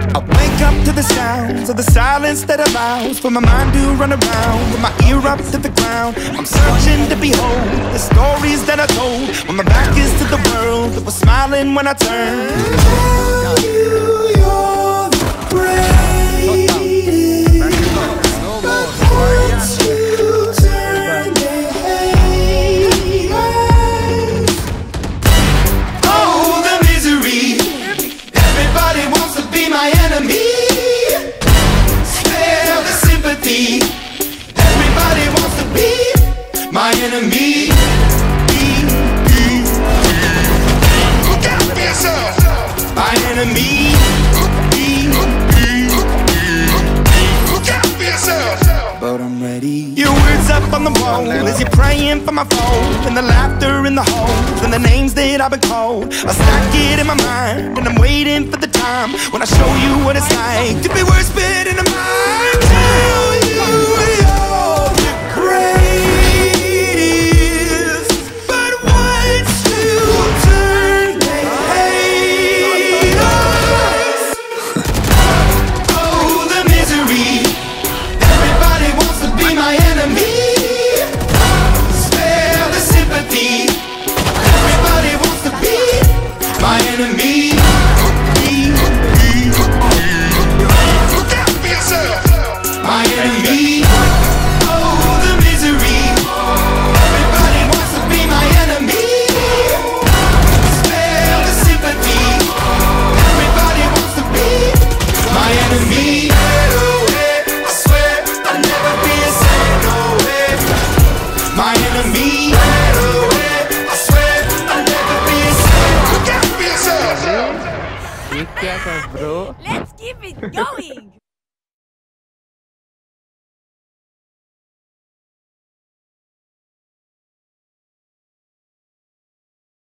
I wake up to the sounds of the silence that allows for my mind to run around, with my ear up to the ground. I'm searching to behold the stories that I told, when my back is to the world that was smiling when I turned. Tell you you're the greatest, but once you turn and hate us, oh, the misery. Everybody wants to be my enemy. Spare the sympathy. Everybody wants to be my enemy. Look out for yourself. My enemy. Look out for yourself. But I'm ready. Your words up on the wall as you're praying for my fall, and the laughter in the halls, and the names that I've been called. I stack it in my mind, and I'm waiting for the time when I show you what it's like to be worse fit in a mind. Tell you you're the greatest, but once you turn, they hate us. Oh, the misery. Everybody wants to be my enemy. Spare the sympathy. Everybody wants to be my enemy. My enemy. Oh, the misery. Everybody wants to be my enemy. Spare the sympathy. Everybody wants to be my enemy. I swear I'll never be a saint, no way. My enemy. I swear I'll never be a saint. Look out for yourself. Let's keep it going.